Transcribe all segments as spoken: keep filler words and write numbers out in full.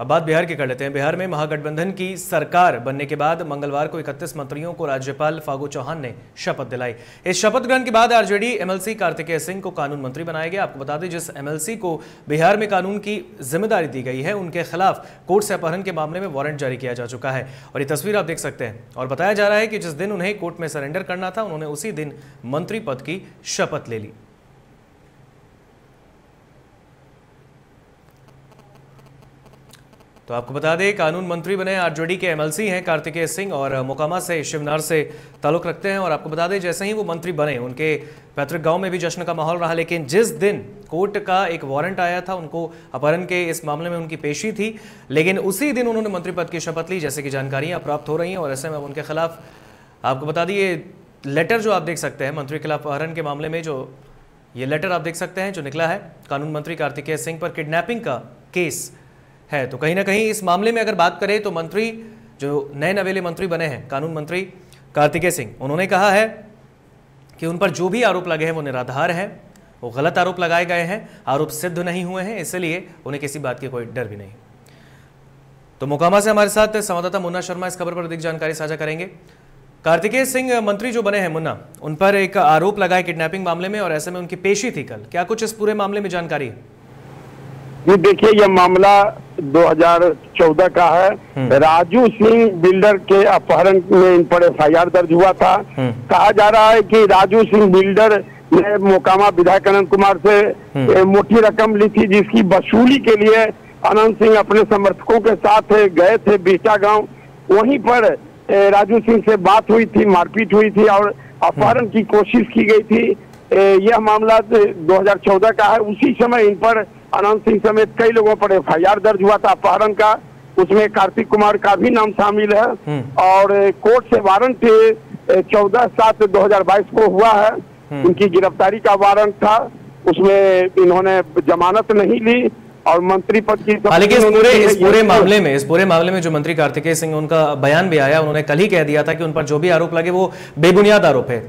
अब बात बिहार की कर लेते हैं। बिहार में महागठबंधन की सरकार बनने के बाद मंगलवार को इकतीस मंत्रियों को राज्यपाल फागु चौहान ने शपथ दिलाई। इस शपथ ग्रहण के बाद आरजेडी एमएलसी कार्तिकेय सिंह को कानून मंत्री बनाया गया। आपको बता दें जिस एमएलसी को बिहार में कानून की जिम्मेदारी दी गई है उनके खिलाफ कोर्ट से अपहरण के मामले में वारंट जारी किया जा चुका है और ये तस्वीर आप देख सकते हैं। और बताया जा रहा है कि जिस दिन उन्हें कोर्ट में सरेंडर करना था उन्होंने उसी दिन मंत्री पद की शपथ ले ली। तो आपको बता दें कानून मंत्री बने आरजेडी के एमएलसी हैं कार्तिकेय सिंह और मोकामा से शिमार से ताल्लुक रखते हैं। और आपको बता दें जैसे ही वो मंत्री बने उनके पैतृक गांव में भी जश्न का माहौल रहा, लेकिन जिस दिन कोर्ट का एक वारंट आया था, उनको अपहरण के इस मामले में उनकी पेशी थी, लेकिन उसी दिन उन्होंने मंत्री पद की शपथ ली, जैसे कि जानकारियां प्राप्त हो रही हैं। और ऐसे में अब उनके खिलाफ आपको बता दें ये लेटर जो आप देख सकते हैं मंत्री के खिलाफ अपहरण के मामले में, जो ये लेटर आप देख सकते हैं जो निकला है, कानून मंत्री कार्तिकेय सिंह पर किडनैपिंग का केस है। तो कहीं ना कहीं इस मामले में अगर बात करें तो मंत्री जो नए नवेले मंत्री बने हैं कानून मंत्री कार्तिकेय सिंह, उन्होंने कहा है कि उन पर जो भी आरोप लगे हैं वो निराधार हैं, वो गलत आरोप लगाए गए हैं, आरोप सिद्ध नहीं हुए हैं, इसलिए उन्हें किसी बात की कोई डर भी नहीं। तो मोकामा से हमारे साथ संवाददाता मुन्ना शर्मा इस खबर पर अधिक जानकारी साझा करेंगे। कार्तिकेय सिंह मंत्री जो बने हैं मुन्ना, उन पर एक आरोप लगाए किडनैपिंग मामले में और ऐसे में उनकी पेशी थी कल, क्या कुछ इस पूरे मामले में जानकारी है? ये देखिए, यह मामला दो हज़ार चौदह का है। राजू सिंह बिल्डर के अपहरण में इन पर एफ आई आर दर्ज हुआ था। कहा जा रहा है कि राजू सिंह बिल्डर ने मोकामा विधायक अनंत कुमार से मोटी रकम ली थी, जिसकी वसूली के लिए अनंत सिंह अपने समर्थकों के साथ गए थे बिरटा गांव। वहीं पर राजू सिंह से बात हुई थी, मारपीट हुई थी और अपहरण की कोशिश की गई थी। यह मामला दो हज़ार चौदह का है। उसी समय इन पर अनंत सिंह समेत कई लोगों पर एफ आई आर दर्ज हुआ था अपहरण का, उसमें कार्तिक कुमार का भी नाम शामिल है। और कोर्ट से वारंट चौदह सात दो हजार बाईस को हुआ है, इनकी गिरफ्तारी का वारंट था, उसमें इन्होंने जमानत नहीं ली और मंत्री पद की। हालांकि इस पूरे इस पूरे मामले में इस पूरे मामले में जो मंत्री कार्तिकेय सिंह, उनका बयान भी आया, उन्होंने कल ही कह दिया था कि उन पर जो भी आरोप लगे वो बेबुनियाद आरोप है।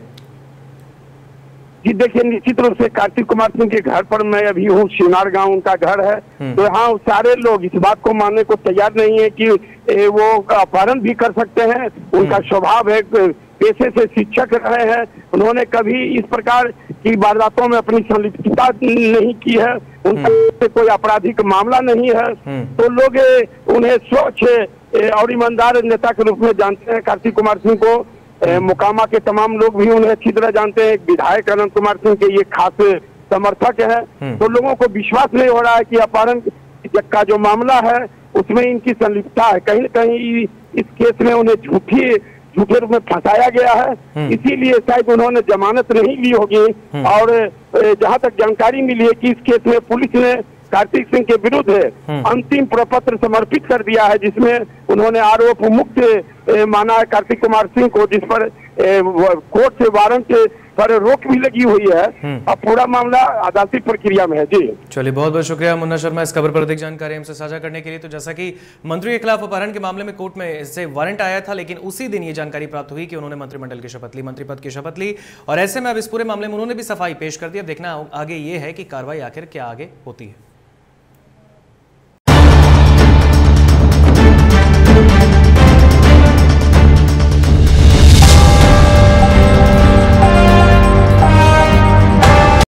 जी देखिए, निश्चित रूप से कार्तिक कुमार सिंह के घर पर मैं अभी हूँ, शिमार गांव उनका घर है, तो यहाँ सारे लोग इस बात को मानने को तैयार नहीं है कि वो अपहरण भी कर सकते हैं। उनका स्वभाव है, पेशे से शिक्षक रहे हैं, उन्होंने कभी इस प्रकार की वारदातों में अपनी संलिप्तता नहीं की है, उनका कोई आपराधिक मामला नहीं है, तो लोग उन्हें स्वच्छ और ईमानदार नेता के रूप में जानते हैं कार्तिक कुमार सिंह को। मोकामा के तमाम लोग भी उन्हें अच्छी तरह जानते हैं, विधायक अनंत कुमार सिंह के ये खास समर्थक हैं, तो लोगों को विश्वास नहीं हो रहा है कि अपहरण का जो मामला है उसमें इनकी संलिप्तता है। कहीं ना कहीं इस केस में उन्हें झूठी झूठे रूप में फंसाया गया है, इसीलिए शायद उन्होंने जमानत नहीं ली होगी। और जहां तक जानकारी मिली है कि इस केस में पुलिस ने कार्तिक सिंह के विरुद्ध अंतिम प्रपत्र समर्पित कर दिया है, जिसमें उन्होंने आरोप मुक्त माना है कार्तिक कुमार सिंह को, जिस पर कोर्ट से वारंट पर रोक भी लगी हुई है। अब पूरा मामला अदालती प्रक्रिया में है। जी चलिए, बहुत बहुत शुक्रिया मुन्ना शर्मा इस खबर पर अधिक जानकारी हमसे साझा करने के लिए। तो जैसा कि मंत्री के खिलाफ अपहरण के मामले में कोर्ट में इससे वारंट आया था, लेकिन उसी दिन ये जानकारी प्राप्त हुई कि उन्होंने मंत्रिमंडल की शपथ ली, मंत्री पद की शपथ ली, और ऐसे में अब इस पूरे मामले में उन्होंने भी सफाई पेश कर दी। अब देखना आगे ये है कि कार्रवाई आखिर क्या आगे होती है।